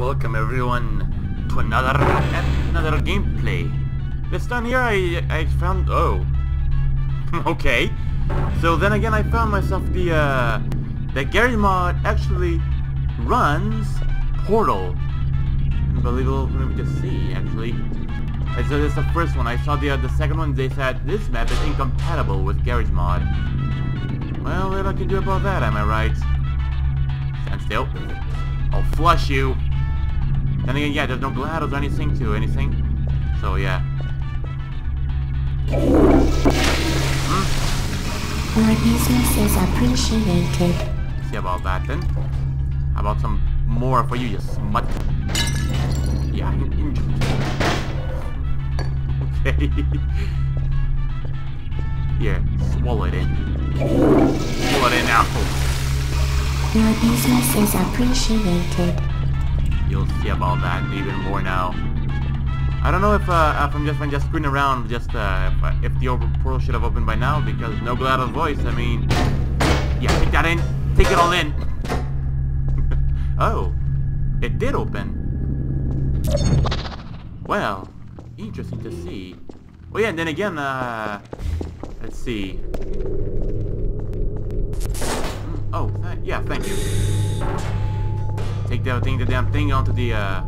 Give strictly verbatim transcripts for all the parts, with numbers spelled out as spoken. welcome everyone to another another gameplay. This time here I I found oh okay. So then again I found myself the uh the Garry's Mod actually runs Portal. Unbelievable to see actually. And so this is the first one. I saw the uh, the second one. They said this map is incompatible with Garry's Mod. Well, what I can do about that, am I right? Stand still. I'll flush you. And again, yeah, there's no GLaDOS or anything to anything. So yeah. Hmm? Our business is appreciated. See about that then. How about some more for you, you smut? Yeah, you injured. Okay. Yeah, swallow it in. Swallow it in now. Your business is appreciated. You'll see about that even more now. I don't know if, uh, if I'm just I'm just screwing around, just uh, if, if the open portal should have opened by now because no GLaDOS voice. I mean, yeah, take that in, take it all in. Oh, it did open. Well, interesting to see. Well, yeah, and then again, uh, let's see. Oh, th yeah, thank you. Take the thing, the damn thing onto the, uh,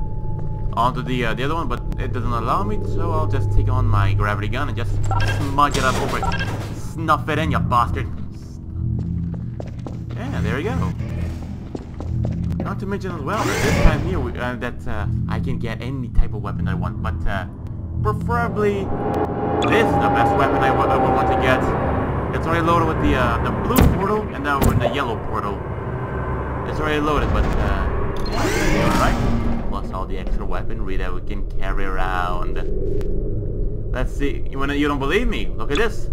onto the, uh, the other one, but it doesn't allow me, so I'll just take on my gravity gun and just smudge it up over it. Snuff it in, you bastard. Yeah, there we go. Not to mention as well, that this time here, we, uh, that, uh, I can get any type of weapon I want, but, uh, preferably, this is the best weapon I, I would want to get. It's already loaded with the uh, the blue portal and now we're in the yellow portal. It's already loaded, but uh, yeah, alright. Plus all the extra weaponry that we can carry around. Let's see. You wanna? You don't believe me? Look at this.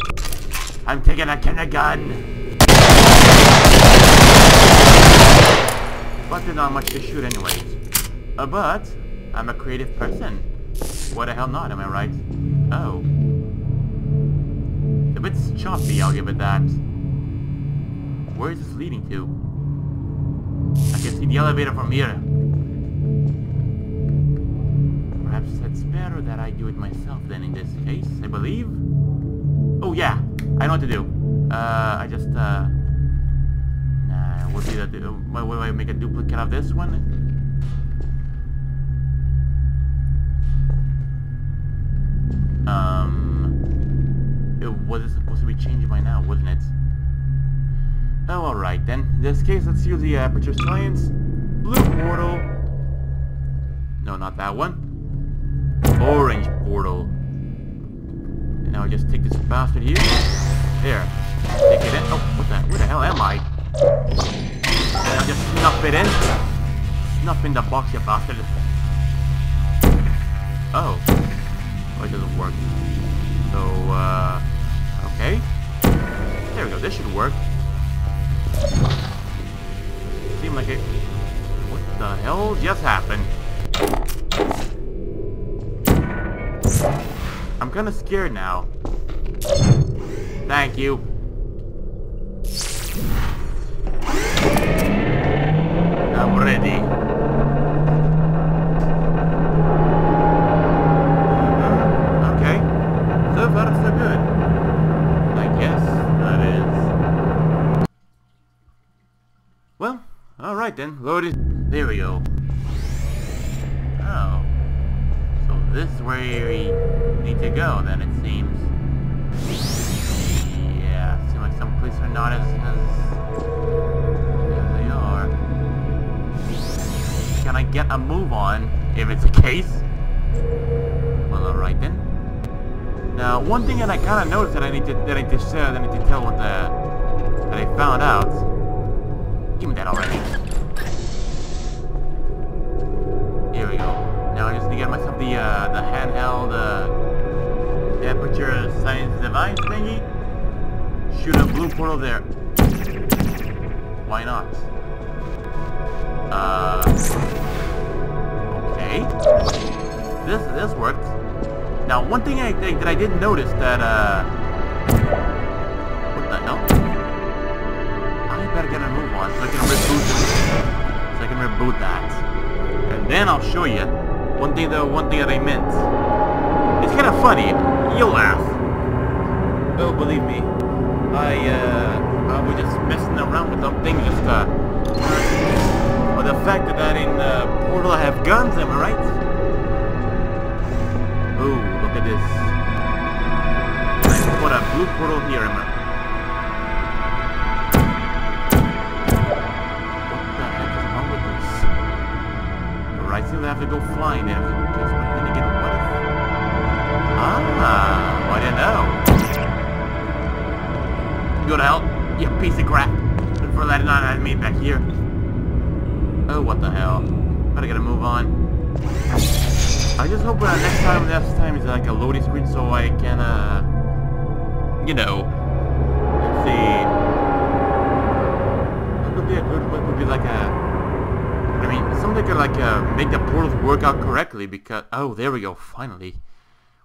I'm taking a kindergarten. But there's not much to shoot, anyways. Uh, but I'm a creative person. What the hell not? Am I right? Oh. A bit choppy, I'll give it that. Where is this leading to? I can see the elevator from here. Perhaps it's better that I do it myself then in this case, I believe. Oh yeah, I know what to do. Uh, I just, uh... Nah, what do, that do? Why do I make a duplicate of this one? Um... It was supposed to be changed by now, wasn't it? Oh, alright then. In this case, let's use the Aperture Science. Blue portal. No, not that one. Orange portal. And now I just take this bastard here. There. Take it in. Oh, what the, where the hell am I? And I just snuff it in. Snuff in the box, you bastard. Oh. Oh, it doesn't work. So, uh, okay. There we go, this should work. Seemed like it... What the hell just happened? I'm kinda scared now. Thank you. I'm ready. Then load it. There we go. Oh, so this is where we need to go. Then it seems. Yeah, seems like some places are not as as, as they are. Can I get a move on? If it's the case. Well, alright then. Now, one thing that I kind of noticed that I need to that I need to share, that I need to tell what the that I found out. Give me that already. Get myself the uh, the handheld uh, Aperture Science device thingy. Shoot a blue portal there. Why not? Uh. Okay. This this worked. Now one thing I think that I didn't notice that uh. What the hell? I better get a move on so I can reboot. So I can reboot that. And Then I'll show you one thing that one thing that I meant. It's kind of funny. You'll laugh. Oh, believe me, I uh, I was just messing around with something. Just uh, but the fact that I in uh, Portal I have guns. Am I right? Oh, look at this. What a blue portal here, am I? I seem to have to go flying there. Because what did I get? What if? Ah, well, I didn't know. Go to hell, you piece of crap. And for that, I made it back here. Oh, what the hell. But I gotta move on. I just hope that next time, next time is like a loading screen so I can, uh, you know, let's see. What would be a good one? Would be like a. I mean, something could like uh, make the portals work out correctly because... Oh, there we go, finally.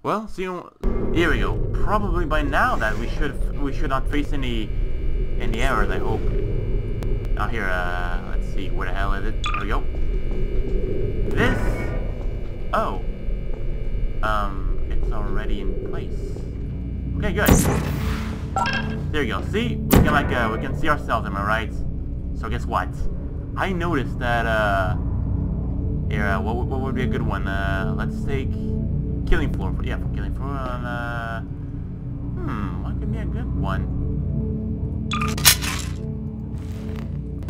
Well, see, here we go. Probably by now that we should we should not face any any errors, I hope. Out here, uh, let's see, where the hell is it? There we go. This... Oh. Um, it's already in place. Okay, good. There you go, see? We can like, uh, we can see ourselves, am I right? So guess what? I noticed that, uh, here, uh, what, what would be a good one? Uh, let's take Killing Floor. For, yeah, for Killing Floor on, uh, hmm, what could be a good one?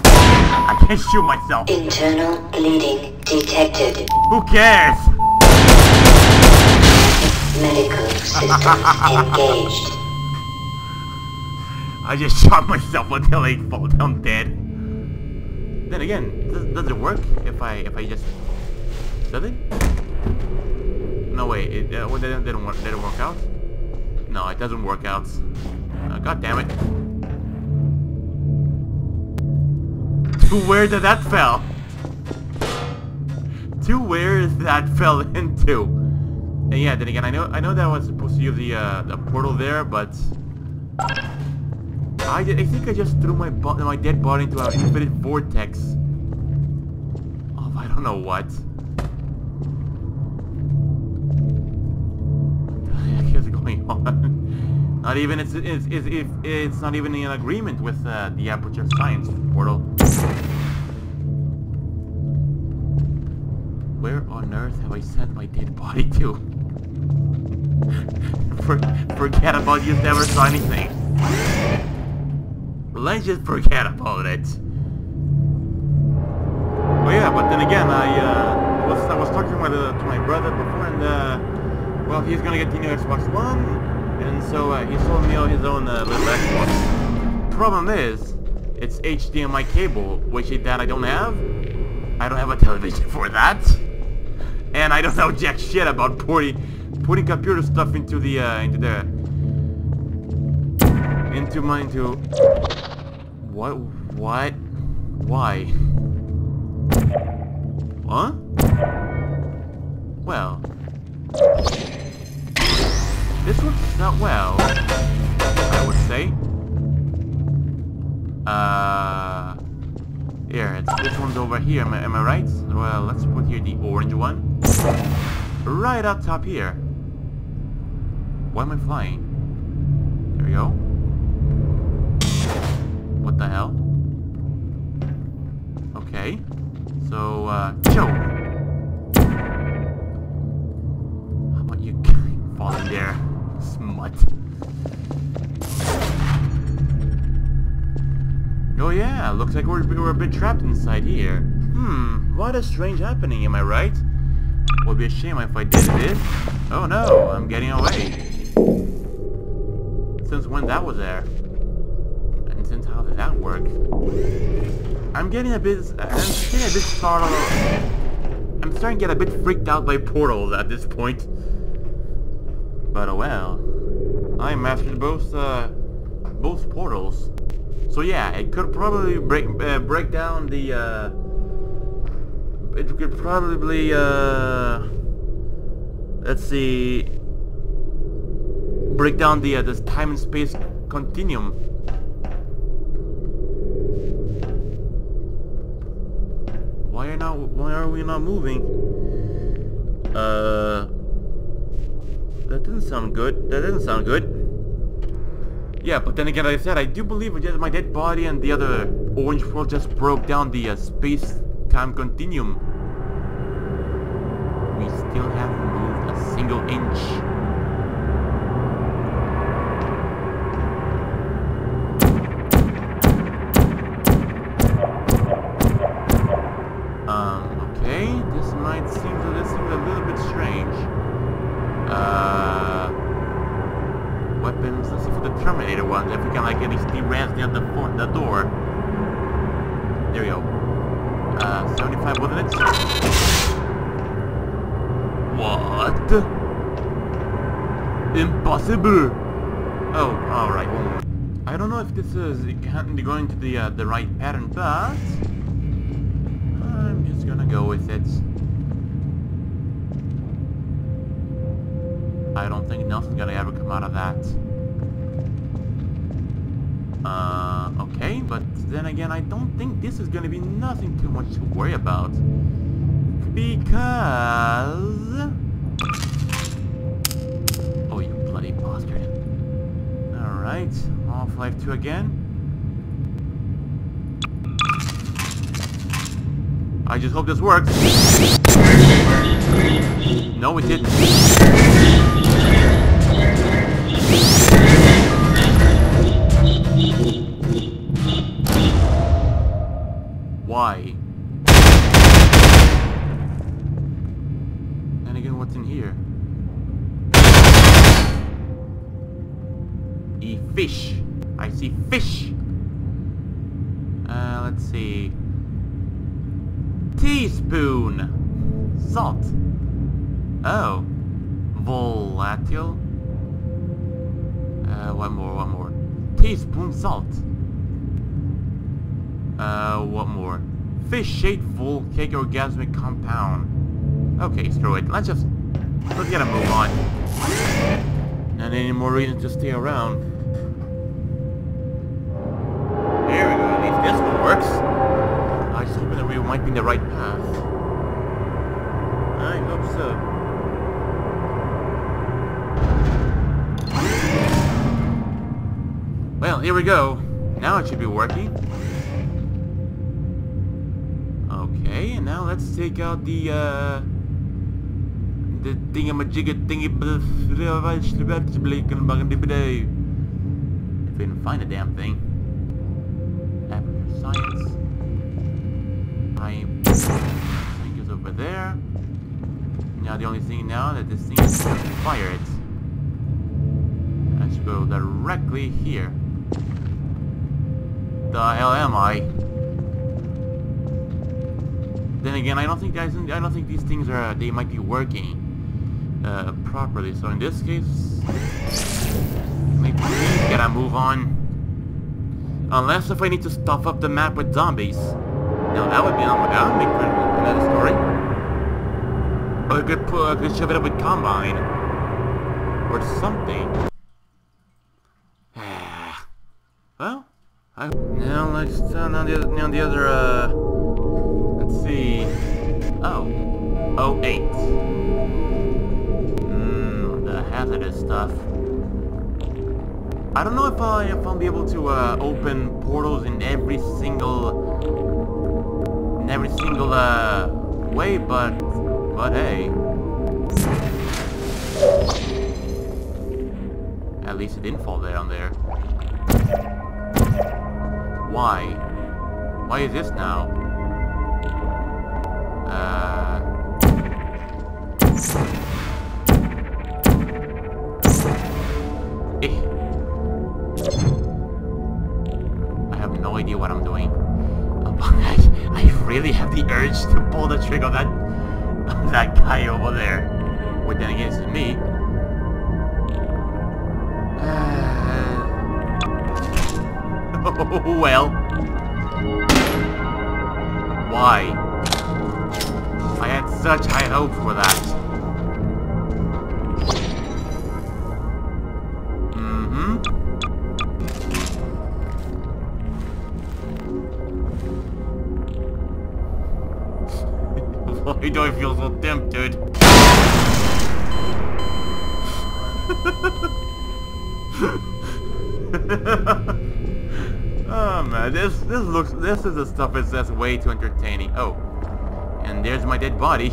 I can't shoot myself. Internal bleeding detected. Who cares? Medical system engaged. I just shot myself until I fall down dead. Then again, does, does it work if I if I just does it? No way, it uh, well, that didn't, didn't work. Did it work out? No, it doesn't work out. Uh, God damn it! To where did that fell? To where that fell into? And yeah, then again, I know I know that I was supposed to use the uh, the portal there, but. I, did, I think I just threw my my dead body into an infinite vortex of I don't know what. What the heck is going on? Not even it's it's it's, it's, it's not even in agreement with uh, the Aperture Science portal. Where on earth have I sent my dead body to? For, forget about you never saw anything. Let's just forget about it. Well, yeah, but then again, I uh, was I was talking to my, uh, to my brother before, and uh, well, he's gonna get the new Xbox One, and so uh, he sold me his own uh, little Xbox. Problem is, it's H D M I cable, which that I don't have. I don't have a television for that, and I don't know jack shit about porting putting computer stuff into the uh, into the into my into. What? What? Why? Huh? Well... This works not well, I would say. Uh... Here, it's, this one's over here, am I, am I right? Well, let's put here the orange one. Right up top here. Why am I flying? There we go. What the hell? Okay. So, uh, chill! How about you fall in there, smut? Oh yeah, looks like we're, we're a bit trapped inside here. Hmm, what a strange happening, am I right? Would be a shame if I did this. Oh no, I'm getting away. Since when that was there? Since how did that work? I'm getting a bit... I'm getting a bit startled. I'm starting to get a bit freaked out by portals at this point. But oh well. I mastered both, uh... both portals. So yeah, it could probably break, uh, break down the, uh... It could probably, uh... Let's see... Break down the, uh, this time and space continuum. Why are now not? Why are we not moving? Uh, that didn't sound good. That didn't sound good. Yeah, but then again, like I said, I do believe just my dead body and the other orange world just broke down the uh, space-time continuum. We still haven't moved a single inch. Um, okay, this might seem to this seems a little bit strange. Uh... Weapons, let's see for the Terminator ones, if we can like at least de-ransom near the, the door. There we go. Uh, seventy-five, wasn't it? What? Impossible! Oh, alright. I don't know if this is going to the, uh, the right pattern, but I'm just gonna go with it. I don't think nothing's gonna ever come out of that. Uh, okay, but then again, I don't think this is gonna be nothing too much to worry about. Because... oh, you bloody bastard. Alright, Half-Life two again. I just hope this works. No, it didn't. Why? And again, what's in here? E fish. I see fish. Uh, let's see. Teaspoon. Salt. Oh. Volatile. Uh, one more, one more. Teaspoon salt. Uh, what more? Fish shaped full cake orgasmic compound. Okay, screw it. Let's just... let's get a move on. And any more reason to stay around. There we go, at least this one works. I just hope that we might be in the right path. I hope so. Well, here we go. Now it should be working. Okay, and now let's take out the uh the thingamajigga thingy if we can find a damn thing. Aperture Science. I think it's over there. Now the only thing now that this thing is going to fire it. I should go directly here. The hell am I? Then again, I don't think guys, I don't think these things are. They might be working uh, properly. So in this case, maybe we gotta move on. Unless if I need to stuff up the map with zombies. Now that would be oh my god, make for another story. Or I could put, I could shove it up with Combine or something. Well, I now let's uh, now the other, now the other. Uh, see. Oh. Oh, eight. Mmm, the hazardous stuff. I don't know if, I, if I'll be able to uh, open portals in every single... in every single uh, way, but... but hey. At least it didn't fall down there. Why? Why is this now? Uh... Eh. I have no idea what I'm doing. I, I really have the urge to pull the trigger on that, on that guy over there. But then again, it's me. Uh... Oh, well. Why? I had such high hope for that. Mm-hmm. really feels so dim, dude. Oh man, this this looks this is the stuff that's, that's way too entertaining. Oh, and there's my dead body.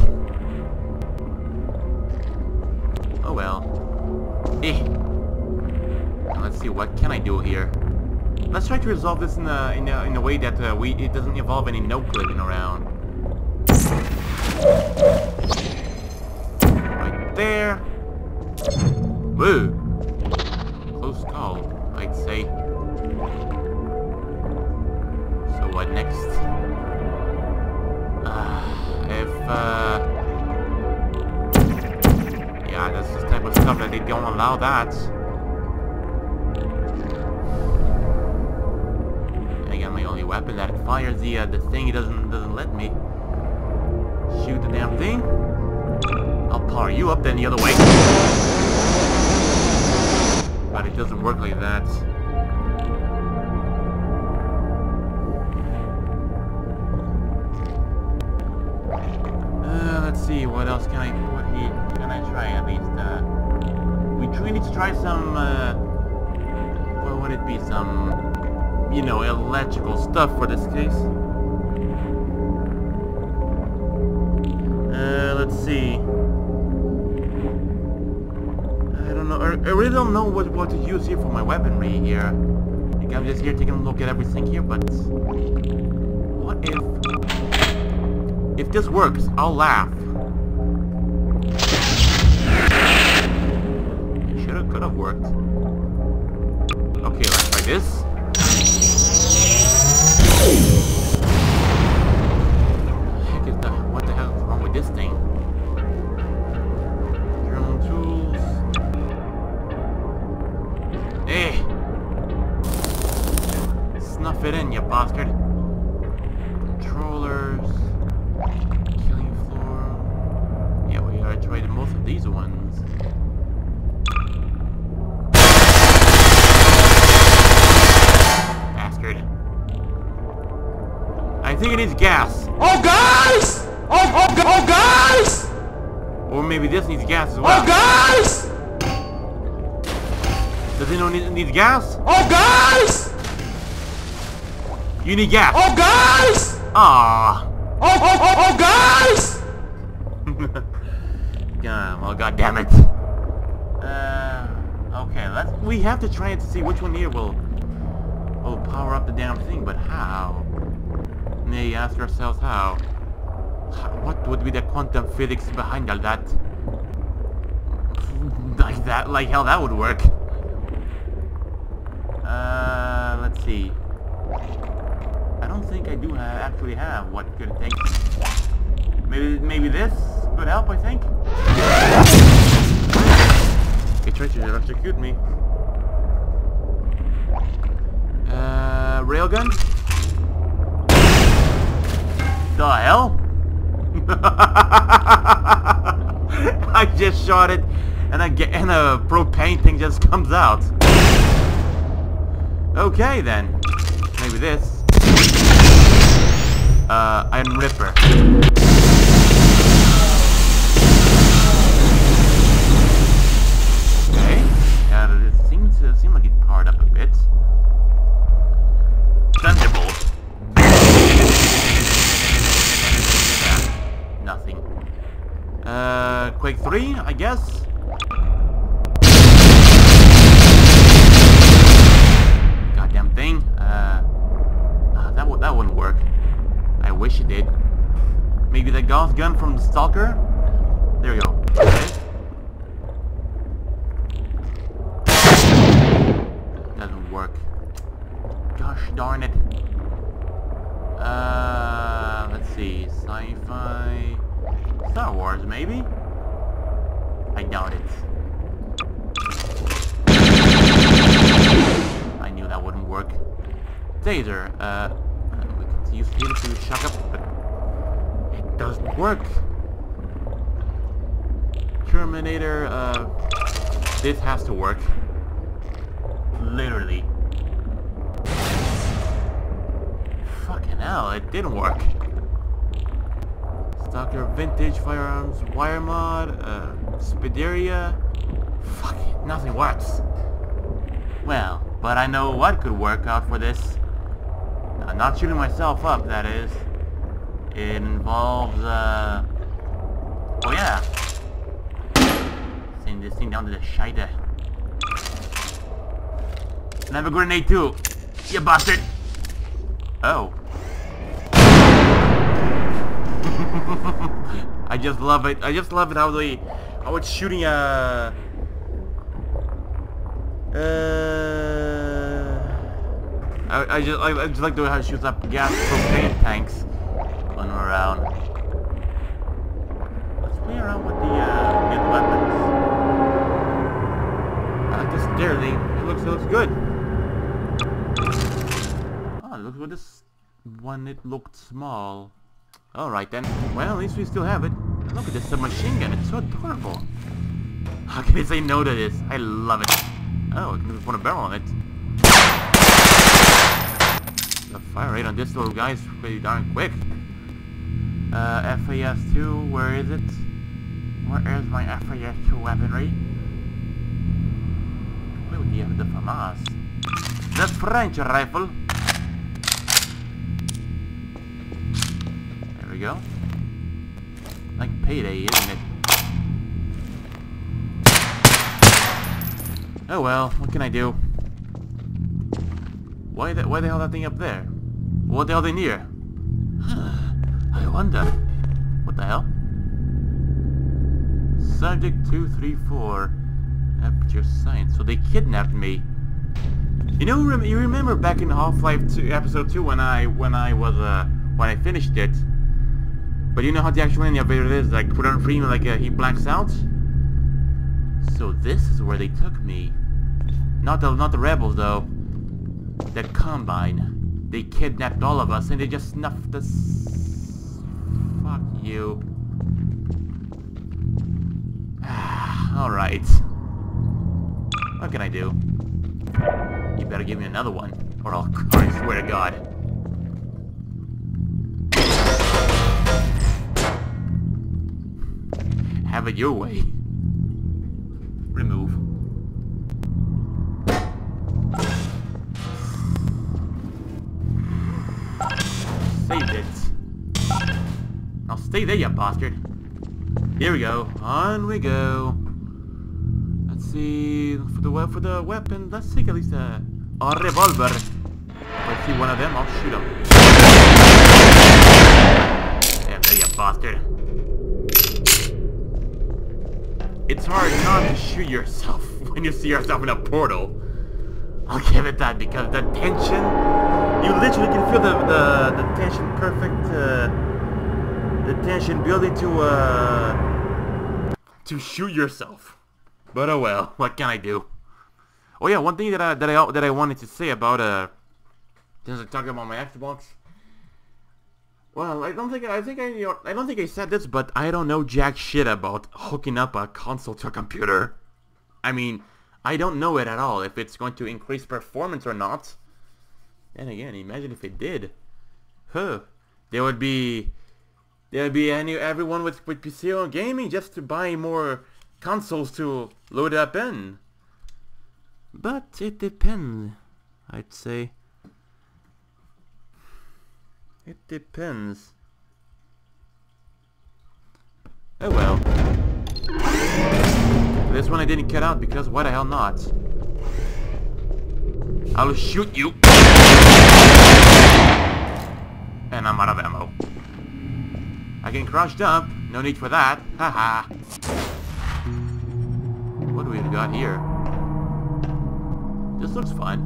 Oh well. Eh. Let's see, what can I do here? Let's try to resolve this in a in a, in a way that uh, we it doesn't involve any no clicking around. Right there. Woo. Close call, I'd say. So what next? Uh, if uh. Yeah, that's the type of stuff that they don't allow that. I got my only weapon that fires the uh, the thing. It doesn't doesn't let me shoot the damn thing. I'll power you up then the other way. But it doesn't work like that. Uh, let's see. What else can I put here? I try at least, uh, we do need to try some, uh, what would it be, some, you know, electrical stuff for this case. Uh, let's see, I don't know, I, I really don't know what, what to use here for my weaponry here. I think I'm just here taking a look at everything here, but what if, if this works, I'll laugh. Could have worked. Okay, let's try this. Heck is the, what the hell is wrong with this thing? Thermal tools. Eh! Snuff it in, you bastard. Controllers. Killing floor. Yeah, we gotta try most of these ones. I think it needs gas. Oh guys! Oh, oh, oh guys! Or maybe this needs gas as well. Oh guys! Does anyone need needs gas? Oh guys! You need gas. Oh guys! Ah. Oh, oh, oh, oh guys! Yeah, well, god damn it. Uh, okay, let's. We have to try it to see which one here will will power up the damn thing, but how? May ask ourselves how. What would be the quantum physics behind all that? Like that, like how that would work. Uh, let's see. I don't think I do have, actually have what could it take. Maybe, maybe this could help. I think. It tried to electrocute me. Uh, railgun. The hell? I just shot it, and I get and a propane thing just comes out. Okay then, maybe this. Uh, I'm Ripper. Okay, uh, it seems to seem like it powered up a bit. Thunderbolt. Nothing. Uh, Quake three, I guess? Goddamn thing. Uh, uh, that, that wouldn't work. I wish it did. Maybe the Gauss gun from the Stalker? There we go. Okay. Doesn't work. Gosh darn it. Uh, let's see, sci-fi, Star Wars maybe? I doubt it. I knew that wouldn't work. Taser, uh, we could use him to shock up, but it doesn't work. Terminator, uh, this has to work. Literally. Fucking hell, it didn't work. Stalker, Vintage, Firearms, Wire Mod, uh, Spideria. Fuck it, nothing works. Well, but I know what could work out for this. I'm not shooting myself up, that is. It involves, uh... oh yeah! Send this thing down to the shider. And I have a grenade too! You bastard! Oh. I just love it. I just love it how they... how it's shooting a... Uh... I, I just I, I just like the way how it shoots up gas propane tanks when we're around. Let's play around with the uh, good weapons. I like this stair thing. It looks it looks good. Oh, look what this one. It looked small. All right then. Well, at least we still have it. And look at this submachine gun. It's so adorable. How can I say no to this? I love it. Oh, I can just put a barrel on it. The fire rate on this little guy is pretty darn quick. Uh, F A S two, where is it? Where is my F A S two weaponry? Play with the, the FAMAS. The French rifle! There we go. Like Payday, isn't it? Oh well, what can I do? Why the, why the hell that thing up there? What the hell they near? I wonder. What the hell? Subject two three four. Aperture Science. So they kidnapped me. You know, rem you remember back in Half-Life two, Episode two, when I when I was uh when I finished it. But you know how the actual ending of it is, like put on free, like uh, he blacks out. So this is where they took me. Not the not the rebels though. The Combine. They kidnapped all of us and they just snuffed us. Fuck you. Alright. What can I do? You better give me another one. Or I'll I swear to God. Have it your way. Remove. Saved it. I'll stay there, you bastard. Here we go. On we go. Let's see for the for the weapon. Let's take at least a, a revolver. If I see one of them, I'll shoot him. There, there, you bastard. It's hard not to shoot yourself when you see yourself in a portal. I'll give it that because the tension, you literally can feel the the, the tension perfect, uh, the tension building to, uh, to shoot yourself. But oh well, what can I do? Oh yeah, one thing that I, that I, that I wanted to say about, uh, since I'm talking about my Xbox. Well, I don't think I think I you know, I don't think I said this, but I don't know jack shit about hooking up a console to a computer. I mean, I don't know it at all if it's going to increase performance or not. And again, imagine if it did. Huh? There would be there would be any everyone with with P C or gaming just to buy more consoles to load up in. But it depends, I'd say. It depends. Oh well. This one I didn't cut out because why the hell not? I'll shoot you! And I'm out of ammo. I can crouch jump. No need for that. Haha. What do we got here? This looks fun.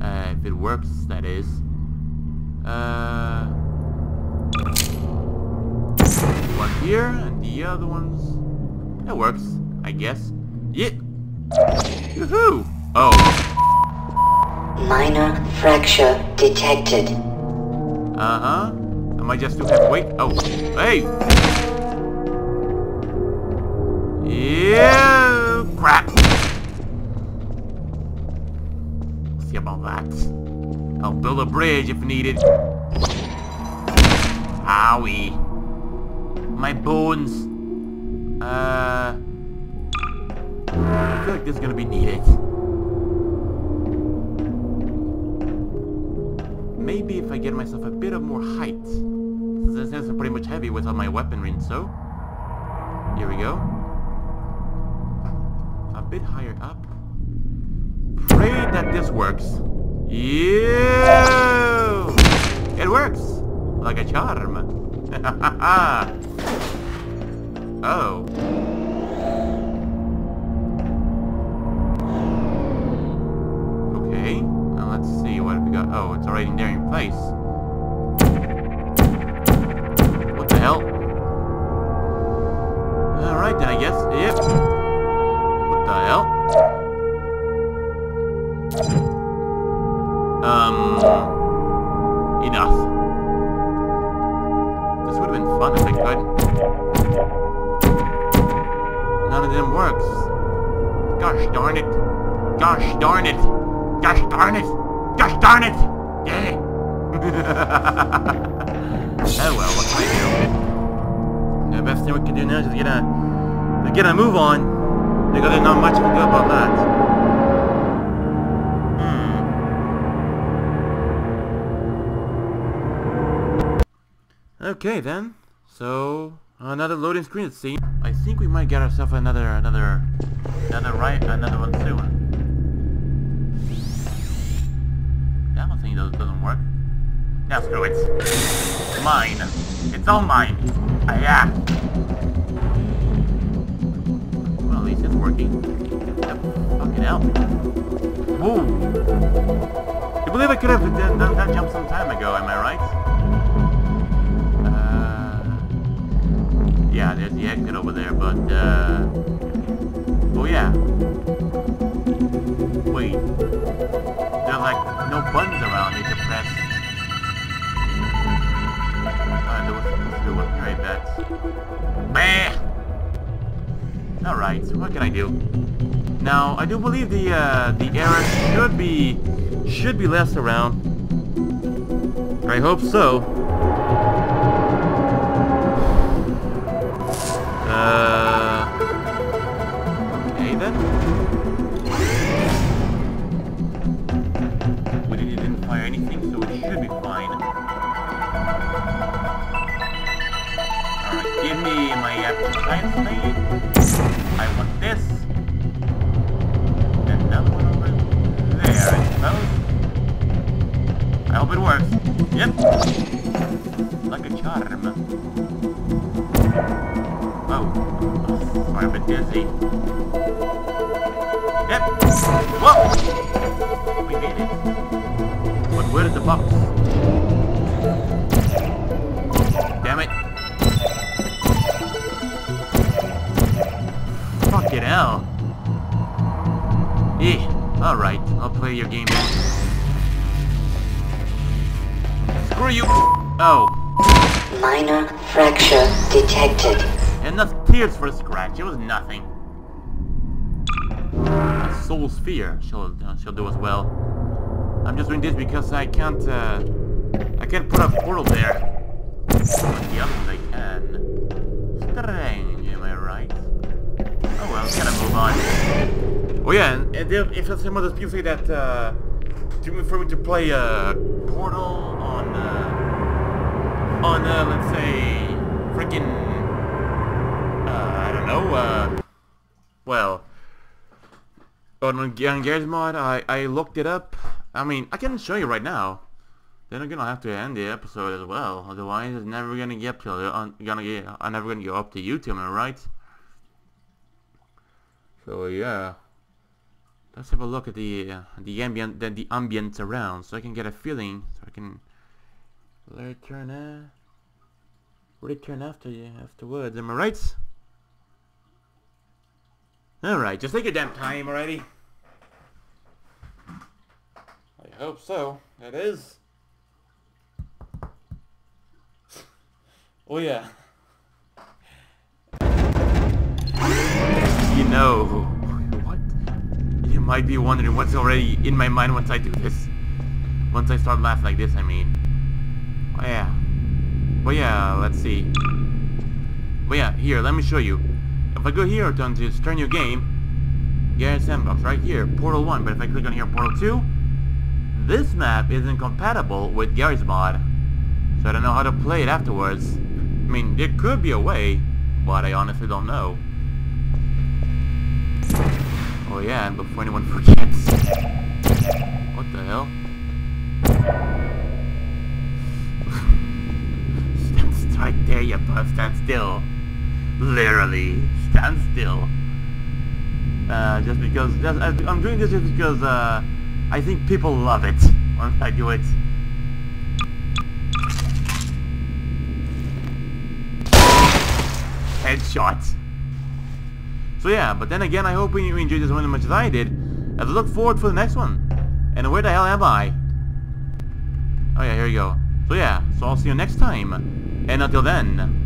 Uh, if it works, that is. Uh, one here and the other ones. That works, I guess. Yeah. Woohoo! Oh. Minor fracture detected. Uh huh. Am I just too heavyweight? Oh. Hey. Yeah. Crap. Let's see about that. I'll build a bridge if needed. Ah, Owie. My bones. Uh, I feel like this is gonna be needed. Maybe if I get myself a bit of more height. Since I'm pretty much heavy with all my weaponry and so. Here we go. A bit higher up. Pray that this works. Yeah! It works! Like a charm. Oh. Okay. Now let's see what we got. Oh, it's already there in place. What the hell? Alright then, I guess. Yep. What the hell? Um, enough. This would have been fun if I could. None of them works. Gosh darn it. Gosh darn it. Gosh darn it. Gosh darn it. Yeah. Oh well, what can I do? The best thing we can do now is get a, get a move on. Because there's not much we can do about that. Okay then, so another loading screen it seems. I think we might get ourselves another, another, another right, another one soon. That one thing doesn't work. Now screw it. Mine. It's all mine. Ah, yeah. Well, at least it's working. Yep. Fucking hell. Whoa. You believe I could have done that jump some time ago, am I right? Yeah, there's the exit over there, but, uh... oh yeah. Wait. There's like no buttons around it to press. Alright, there was supposed to do one here, I bet. Bah! Alright, so what can I do? Now, I do believe the, uh, the error should be... should be less around. I hope so. Uh, okay then. We didn't fire anything, so it should be fine. Alright, give me my Aperture Science thing. I want this. And another one over there, I suppose. I hope it works. Yep. Like a charm. Oh, sorry, I'm a bit dizzy. Yep! Whoa! We made it. But where is the box? Damn it. Fucking hell. Eh, alright, I'll play your game now. Screw you! Oh. Minor fracture detected. Enough tears for a scratch, it was nothing. A soul sphere, she'll, uh, she'll do as well. I'm just doing this because I can't, uh, I can't put a portal there. But the other ones I can. Strange, am I right? Oh well, gotta move on. Oh yeah, and, and if some of those people say that, uh, for me to play, uh, Portal on, uh, on, uh, let's say, freaking... Oh, uh, well, on Garry's Mod, I, I looked it up. I mean, I can show you right now. Then I'm gonna have to end the episode as well, otherwise it's never gonna get to, I'm, gonna get, I'm never gonna go up to YouTube, am I right? So yeah, let's have a look at the uh, the ambient, the, the ambience around, so I can get a feeling, so I can return, uh, return after you afterwards, am I right? Alright, just take your damn time already. I hope so. It is. Oh yeah. You know, what? You might be wondering what's already in my mind once I do this. Once I start laughing like this, I mean. Oh yeah. But yeah, let's see. But yeah, here, let me show you. If I go here to turn new game, Garry's Sandbox, right here, Portal one, but if I click on here, Portal two, this map isn't compatible with Garry's Mod. So I don't know how to play it afterwards. I mean, there could be a way, but I honestly don't know. Oh yeah, and before anyone forgets... What the hell? Right there, you puff, stand still. Literally, stand still. Uh, just because, just, I'm doing this just because, uh, I think people love it once I do it. Headshot. So yeah, but then again, I hope you enjoyed this one as much as I did, as I look forward for the next one. And where the hell am I? Oh yeah, here you go. So yeah, so I'll see you next time. And until then...